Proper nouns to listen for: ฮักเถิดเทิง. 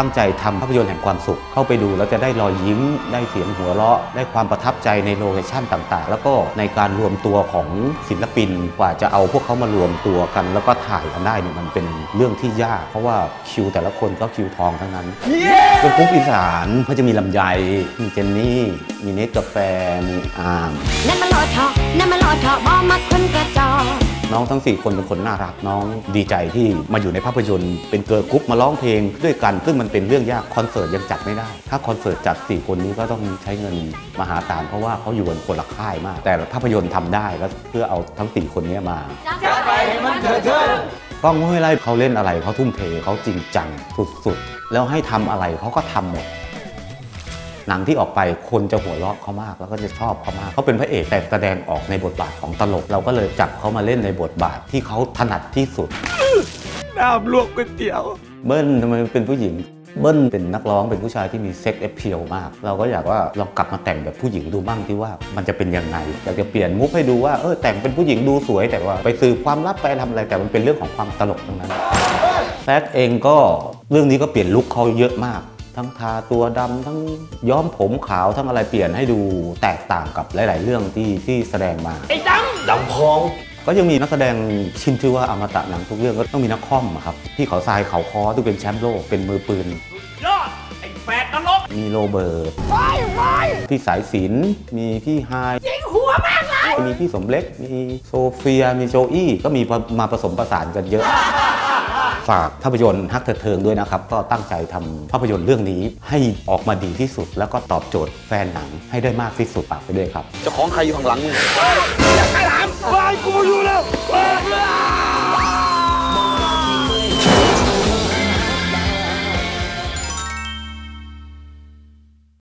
ตั้งใจทำภาพยนตร์แห่งความสุขเข้าไปดูแล้วจะได้รอยยิ้มได้เสียงหัวเราะได้ความประทับใจในโลเคชั่นต่างๆแล้วก็ในการรวมตัวของศิลปินกว่าจะเอาพวกเขามารวมตัวกันแล้วก็ถ่ายกันได้เนี่ยมันเป็นเรื่องที่ยากเพราะว่าคิวแต่ละคนก็คิวทองทั้งนั้นเป็นกรุ๊ปอีสานเขาจะมีลำไยมีเจนนี่มีเนสกาแฟมีอาร์มนั่นมันหล่อทอนั่นมันหล่อทอบ่มักคนกระจอกน้องทั้ง4คนเป็นคนน่ารักน้องดีใจที่มาอยู่ในภาพยนตร์เป็นเกิร์ลกรุ๊ปมาร้องเพลงด้วยกันซึ่งมันเป็นเรื่องยากคอนเสิร์ตยังจัดไม่ได้ถ้าคอนเสิร์ตจัด4คนนี้ก็ต้องใช้เงินมหาศาลเพราะว่าเขาอยู่บนคนละค่ายมากแต่ภาพยนตร์ทำได้แล้วเพื่อเอาทั้ง4คนนี้มาจัดไปให้มันเถิดก้องห้วยไร่เขาเล่นอะไรเขาทุ่มเทเขาจริงจังสุดๆแล้วให้ทำอะไรเขาก็ทำหมดหนังที่ออกไปคนจะหัวเราะเขามากแล้วก็จะชอบเขามากเขาเป็นพระเอกแต่แสดงออกในบทบาทของตลกเราก็เลยจับเขามาเล่นในบทบาทที่เขาถนัดที่สุดน้ำลวกก๋วยเตี๋ยวเบิ้ลทำไมเป็นผู้หญิงเบิ้ลเป็นนักร้องเป็นผู้ชายที่มีเซ็กแอพเพียลมากเราก็อยากว่าลองกลับมาแต่งแบบผู้หญิงดูบ้างที่ว่ามันจะเป็นยังไงอยากจะเปลี่ยนมุกให้ดูว่าแต่งเป็นผู้หญิงดูสวยแต่ว่าไปสืบความลับไปทำอะไรแต่มันเป็นเรื่องของความตลกทั้งนั้นแซคเองก็เรื่องนี้ก็เปลี่ยนลุคเขาเยอะมากทั้งทาตัวดำทั้งย้อมผมขาวทั้งอะไรเปลี่ยนให้ดูแตกต่างกับหลายๆเรื่องที่แสดงมาไอ้ดำดำพองก็ยังมีนักแสดงชินชื่อว่าอมตะหนังทุกเรื่องก็ต้องมีนักคอมครับพี่เขาทรายเขาคอที่เป็นแชมป์โลกเป็นมือปืนยอดไอ้แฟนตลกมีโรเบิร์ตพี่สายศิลป์มีพี่ไฮยิงหัวมากเลยมีพี่สมเล็กมีโซเฟียมีโจอี้ก็มีมาผสมประสานกันเยอะฝากภาพยนตร์ฮักเถิดเทิงด้วยนะครับก็ตั้งใจทำภาพยนตร์เรื่องนี้ให้ออกมาดีที่สุดแล้วก็ตอบโจทย์แฟนหนังให้ได้มากที่สุดฝากไปด้วยครับเจ้าของใครอยู่ข้างหลังมึงอย่าใครถามไปกูอยู่แล้ว